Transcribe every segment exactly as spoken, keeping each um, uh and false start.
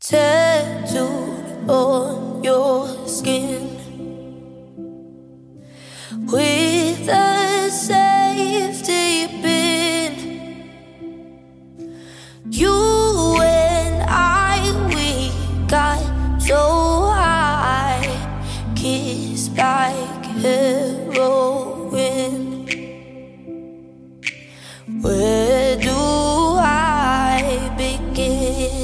tattooed on your skin, with a safety pin. You and I, we got so high, kissed like heroin. Where do I begin?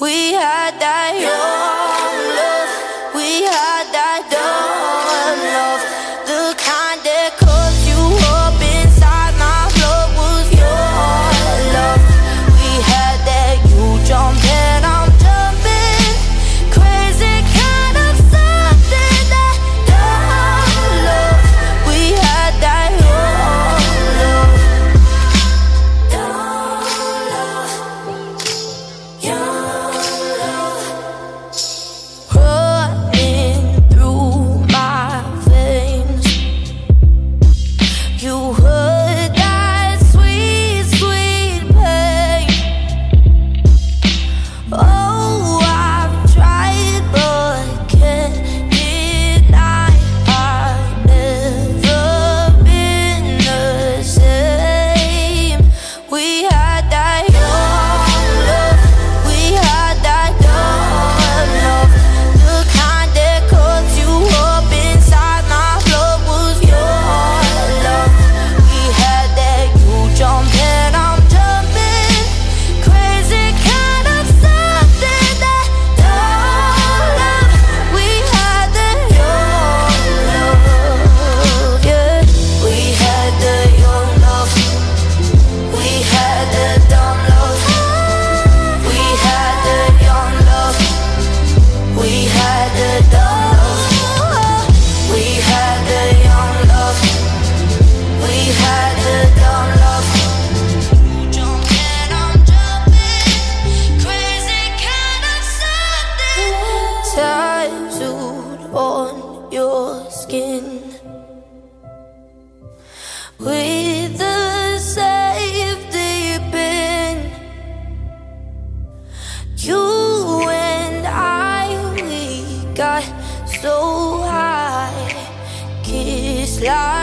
We had that young love, we had that dumb love, the kind that cuts you up inside. My blood was your love. We had that you jump and I'm jumping, crazy kind of something, that dumb love. We had that young love. Tattooed on your skin, with a safety pin. You and I, we got so high, kissed like